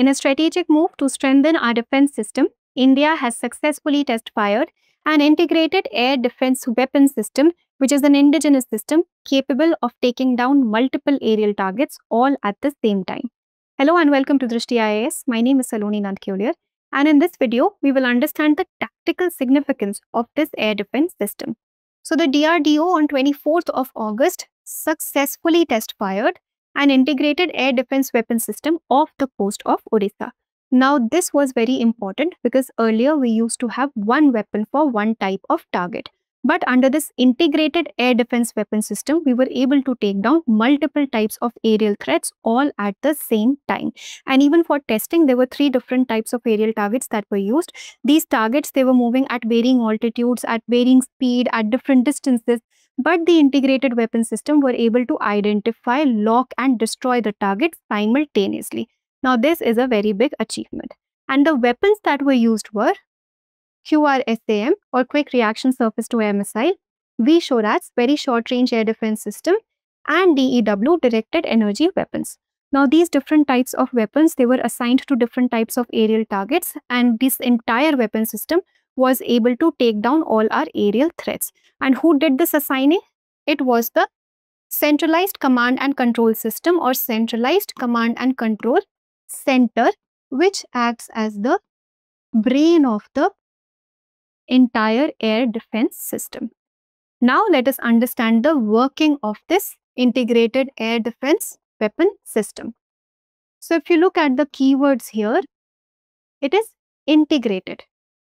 In a strategic move to strengthen our defense system, India has successfully test-fired an integrated air defense weapon system, which is an indigenous system capable of taking down multiple aerial targets all at the same time. Hello and welcome to Drishti IAS. My name is Saloni Nandkewaliar, and in this video, we will understand the tactical significance of this air defense system. So the DRDO on 24th of August successfully test-fired an integrated air defense weapon system off the coast of Odisha. Now, this was very important because earlier we used to have one weapon for one type of target. But under this integrated air defense weapon system, we were able to take down multiple types of aerial threats all at the same time. And even for testing, there were three different types of aerial targets that were used. These targets, they were moving at varying altitudes, at varying speed, at different distances. But the integrated weapon system were able to identify, lock and destroy the target simultaneously. Now, this is a very big achievement. And the weapons that were used were QRSAM, or Quick Reaction Surface to Air Missile, VSHORADS, Very Short Range Air Defense System, and DEW, Directed Energy Weapons. Now, these different types of weapons, they were assigned to different types of aerial targets, and this entire weapon system was able to take down all our aerial threats. And who did this assigning? It was the Centralized Command and Control System, or Centralized Command and Control Center, which acts as the brain of the entire air defense system. Now, let us understand the working of this integrated air defense weapon system. So, if you look at the keywords here, it is integrated.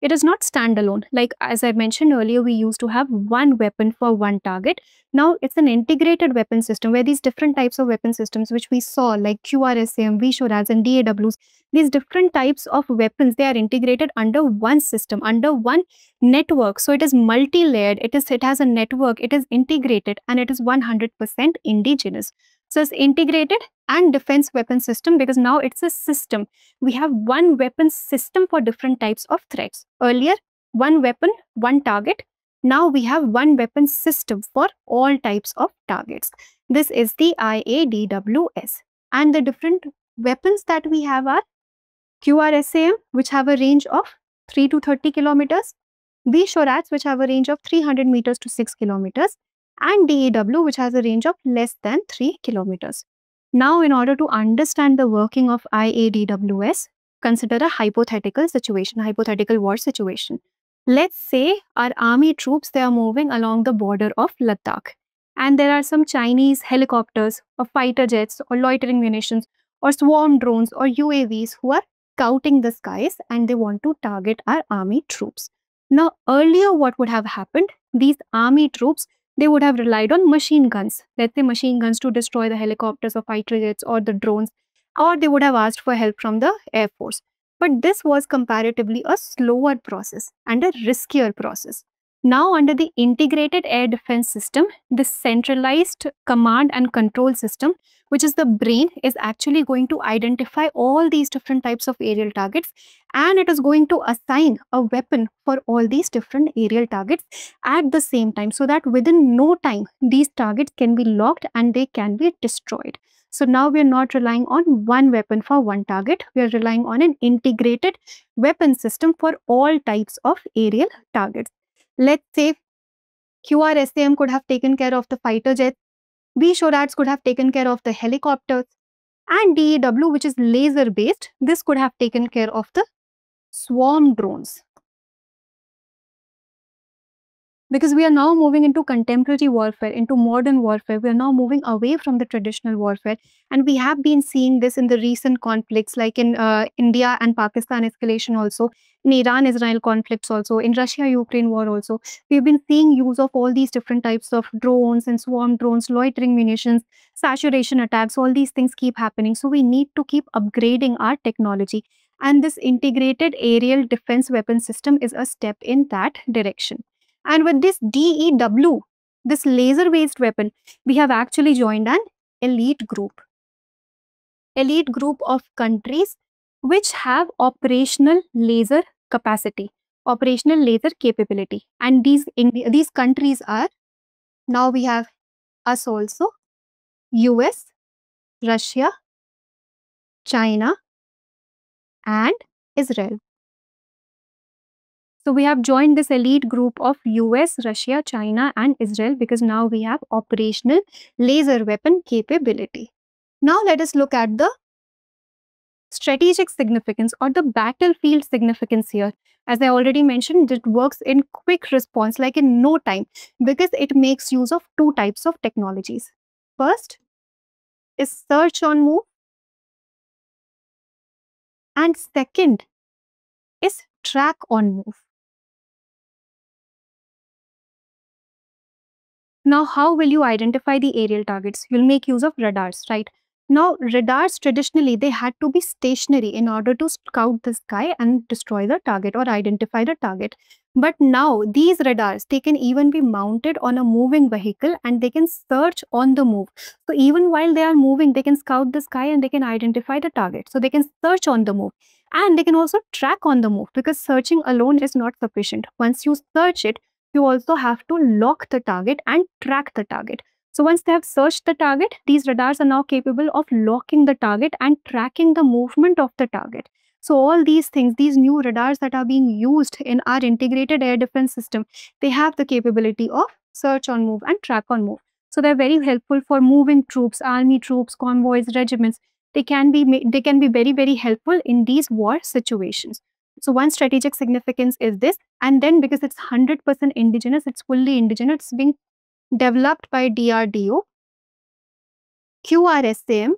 It is not standalone. Like as I mentioned earlier, we used to have one weapon for one target. Now, it's an integrated weapon system where these different types of weapon systems which we saw, like QRSAM, VSHORADS and DAWs, these different types of weapons, they are integrated under one system, under one network. So, it is multi-layered, it has a network, it is integrated and it is 100% indigenous. So, it's integrated and defense weapon system because now it's a system. We have one weapon system for different types of threats. Earlier, one weapon, one target. Now, we have one weapon system for all types of targets. This is the IADWS. And the different weapons that we have are QRSAM, which have a range of 3 to 30 kilometers. VSHORADS, which have a range of 300 meters to 6 kilometers. And DEW, which has a range of less than 3 kilometers. Now, in order to understand the working of IADWS, consider a hypothetical situation, hypothetical war situation. Let's say our army troops, they are moving along the border of Ladakh. And there are some Chinese helicopters or fighter jets or loitering munitions or swarm drones or UAVs who are scouting the skies and they want to target our army troops. Now, earlier what would have happened? These army troops, they would have relied on machine guns, let's say machine guns to destroy the helicopters or fighter jets or the drones, or they would have asked for help from the Air Force. But this was comparatively a slower process and a riskier process. Now, under the integrated air defense system, the centralized command and control system, which is the brain, is actually going to identify all these different types of aerial targets and it is going to assign a weapon for all these different aerial targets at the same time so that within no time, these targets can be locked and they can be destroyed. So now we are not relying on one weapon for one target, we are relying on an integrated weapon system for all types of aerial targets. Let's say QRSAM could have taken care of the fighter jets, VSHORADS could have taken care of the helicopters, and DEW, which is laser based, this could have taken care of the swarm drones. Because we are now moving into contemporary warfare, into modern warfare, we are now moving away from the traditional warfare, and we have been seeing this in the recent conflicts like in India and Pakistan escalation also, in Iran-Israel conflicts also, in Russia-Ukraine war also. We've been seeing use of all these different types of drones and swarm drones, loitering munitions, saturation attacks, all these things keep happening. So we need to keep upgrading our technology, and this integrated aerial defense weapon system is a step in that direction. And with this DEW, this laser-based weapon, we have actually joined an elite group of countries which have operational laser capacity, operational laser capability. And these countries are, now we have us also, US, Russia, China, and Israel. So we have joined this elite group of US, Russia, China and Israel because now we have operational laser weapon capability. Now let us look at the strategic significance or the battlefield significance here. As I already mentioned, it works in quick response, like in no time, because it makes use of two types of technologies. First is search on move and second is track on move. Now, how will you identify the aerial targets? You'll make use of radars, right? Now, radars traditionally, they had to be stationary in order to scout the sky and destroy the target or identify the target. But now, these radars, they can even be mounted on a moving vehicle and they can search on the move. So, even while they are moving, they can scout the sky and they can identify the target. So, they can search on the move and they can also track on the move because searching alone is not sufficient. Once you search it, you also have to lock the target and track the target. So once they have searched the target, these radars are now capable of locking the target and tracking the movement of the target. So all these things, these new radars that are being used in our integrated air defense system, they have the capability of search on move and track on move. So they're very helpful for moving troops, army troops, convoys, regiments. They can be very, very helpful in these war situations. So one strategic significance is this, and then because it's 100% indigenous, it's fully indigenous, it's being developed by DRDO. QRSAM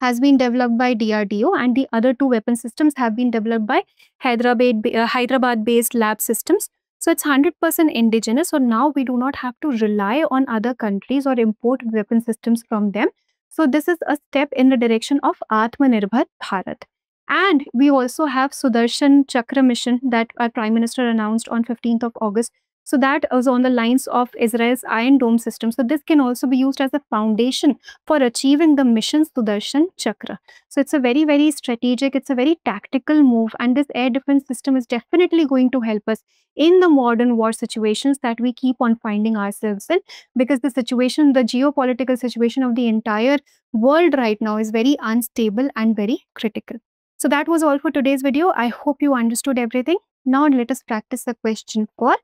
has been developed by DRDO and the other two weapon systems have been developed by Hyderabad-based lab systems. So it's 100% indigenous. So now we do not have to rely on other countries or import weapon systems from them. So this is a step in the direction of Atmanirbhar Bharat. And we also have Sudarshan Chakra Mission that our Prime Minister announced on 15th of August. So that was on the lines of Israel's Iron Dome system. So this can also be used as a foundation for achieving the mission Sudarshan Chakra. So it's a very, very strategic, it's a very tactical move. And this air defense system is definitely going to help us in the modern war situations that we keep on finding ourselves in. Because the situation, the geopolitical situation of the entire world right now is very unstable and very critical. So that was all for today's video. I hope you understood everything. Now let us practice the question for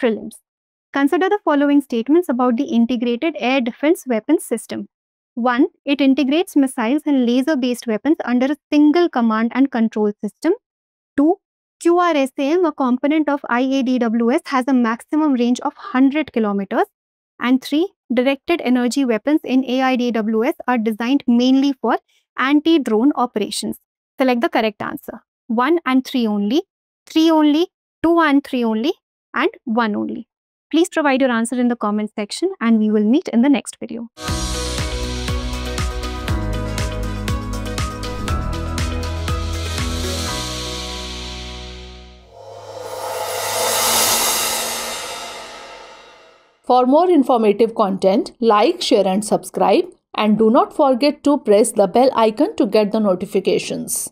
prelims. Consider the following statements about the integrated air defense weapons system. 1. It integrates missiles and laser-based weapons under a single command and control system. 2. QRSAM, a component of IADWS, has a maximum range of 100 kilometers. And 3. Directed energy weapons in IADWS are designed mainly for anti-drone operations. Select the correct answer. 1 and 3 only, 3 only, 2 and 3 only, and 1 only. Please provide your answer in the comment section and we will meet in the next video. For more informative content, like, share and subscribe. And do not forget to press the bell icon to get the notifications.